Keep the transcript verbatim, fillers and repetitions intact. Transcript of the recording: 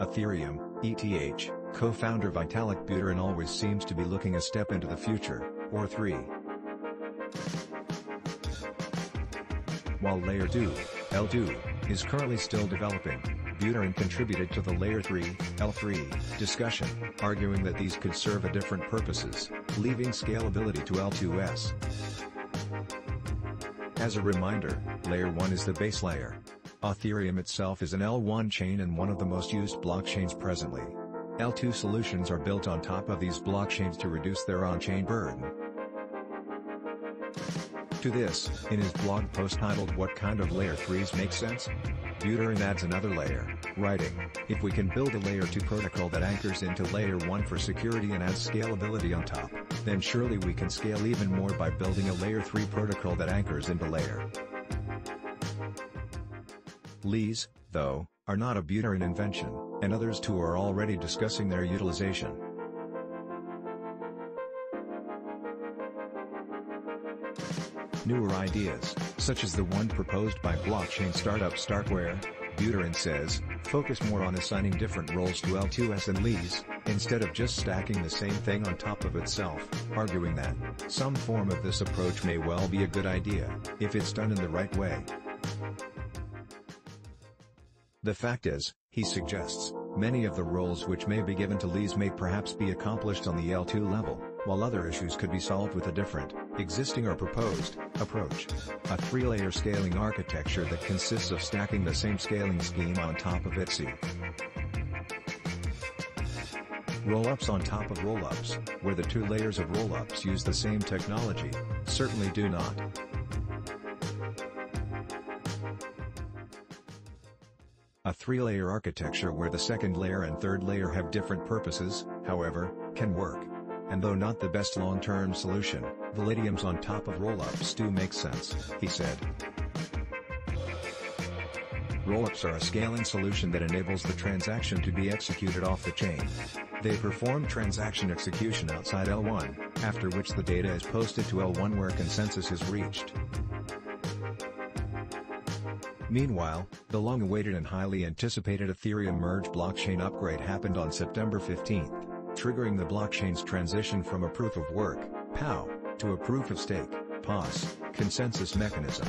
Ethereum, E T H, co-founder Vitalik Buterin always seems to be looking a step into the future, or three. While Layer two, L two, is currently still developing, Buterin contributed to the Layer three, L three, discussion, arguing that these could serve a different purposes, leaving scalability to L two's. As a reminder, Layer one is the base layer. Ethereum itself is an L one chain and one of the most used blockchains presently. L two solutions are built on top of these blockchains to reduce their on-chain burden. To this, in his blog post titled "What Kind of Layer threes Make Sense?", Buterin adds another layer, writing, "If we can build a Layer two protocol that anchors into Layer one for security and adds scalability on top, then surely we can scale even more by building a Layer three protocol that anchors into Layer." These, though, are not a Buterin invention, and others too are already discussing their utilization. Newer ideas, such as the one proposed by blockchain startup StarkWare, Buterin says, focus more on assigning different roles to L two's and L three's, instead of just stacking the same thing on top of itself, arguing that some form of this approach may well be a good idea, if it's done in the right way. The fact is, he suggests, many of the roles which may be given to L three's may perhaps be accomplished on the L two level, while other issues could be solved with a different, existing or proposed, approach. A three-layer scaling architecture that consists of stacking the same scaling scheme on top of itself. Roll-ups on top of roll-ups, where the two layers of roll-ups use the same technology, certainly do not. A three-layer architecture where the second layer and third layer have different purposes, however, can work. And though not the best long-term solution, Validiums on top of roll-ups do make sense, he said. Roll-ups are a scaling solution that enables the transaction to be executed off the chain. They perform transaction execution outside L one, after which the data is posted to L one where consensus is reached. Meanwhile, the long-awaited and highly anticipated Ethereum merge blockchain upgrade happened on September fifteenth. Triggering the blockchain's transition from a proof of work, P O W, to a proof of stake, P O S, consensus mechanism.